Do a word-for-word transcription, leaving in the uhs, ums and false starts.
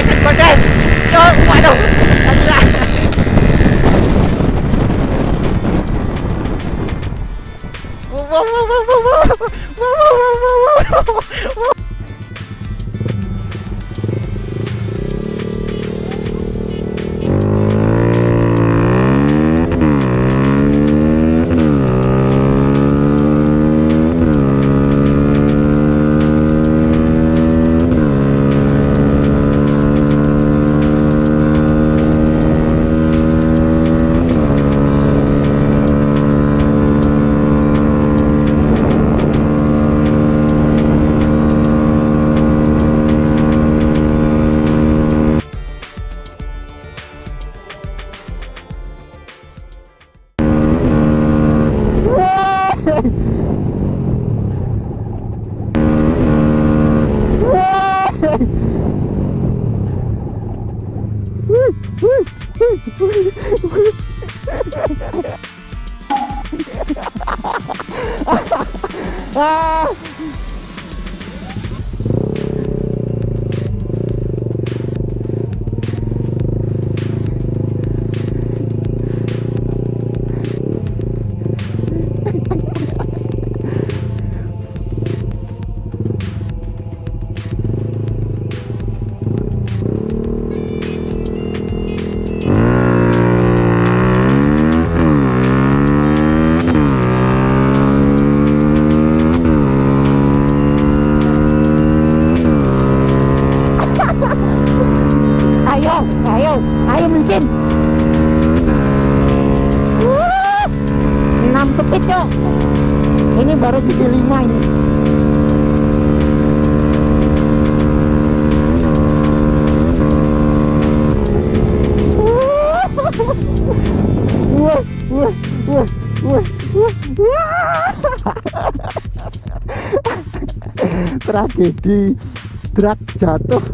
guys, cepat guys. Coba, waduh. Alhamdulillah. Wow, wow, wow, wow, wow, wow, wow, wow, wow. Ah! Ini baru gigi lima ini. Wah, wah, wah, wah, wah, wah. Tragedi truk jatuh.